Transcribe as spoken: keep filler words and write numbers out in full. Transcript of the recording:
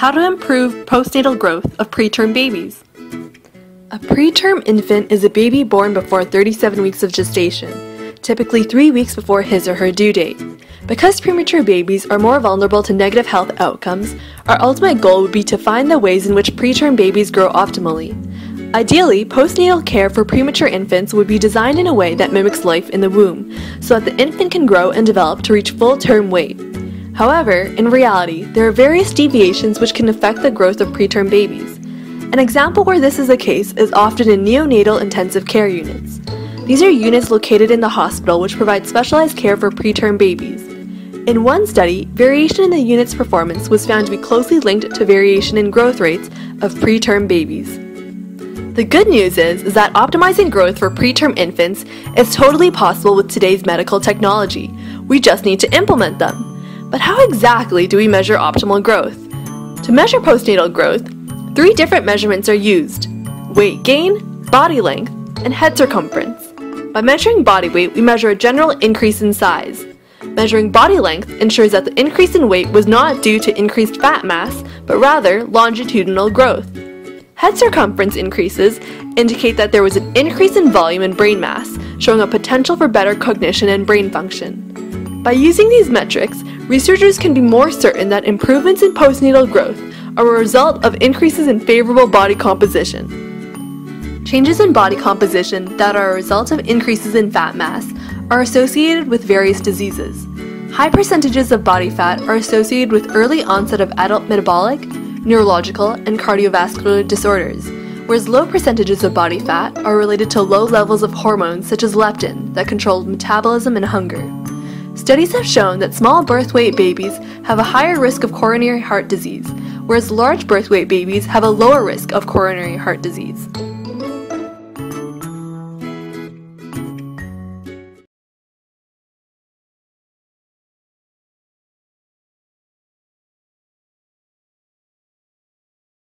How to improve postnatal growth of preterm babies. A preterm infant is a baby born before thirty-seven weeks of gestation, typically three weeks before his or her due date. Because premature babies are more vulnerable to negative health outcomes, our ultimate goal would be to find the ways in which preterm babies grow optimally. Ideally, postnatal care for premature infants would be designed in a way that mimics life in the womb, so that the infant can grow and develop to reach full term weight. However, in reality, there are various deviations which can affect the growth of preterm babies. An example where this is the case is often in neonatal intensive care units. These are units located in the hospital which provide specialized care for preterm babies. In one study, variation in the unit's performance was found to be closely linked to variation in growth rates of preterm babies. The good news is, is that optimizing growth for preterm infants is totally possible with today's medical technology. We just need to implement them. But how exactly do we measure optimal growth? To measure postnatal growth, three different measurements are used: weight gain, body length, and head circumference. By measuring body weight, we measure a general increase in size. Measuring body length ensures that the increase in weight was not due to increased fat mass, but rather longitudinal growth. Head circumference increases indicate that there was an increase in volume and brain mass, showing a potential for better cognition and brain function. By using these metrics, researchers can be more certain that improvements in postnatal growth are a result of increases in favorable body composition. Changes in body composition that are a result of increases in fat mass are associated with various diseases. High percentages of body fat are associated with early onset of adult metabolic, neurological, and cardiovascular disorders, whereas low percentages of body fat are related to low levels of hormones such as leptin that control metabolism and hunger. Studies have shown that small birth weight babies have a higher risk of coronary heart disease, whereas large birth weight babies have a lower risk of coronary heart disease.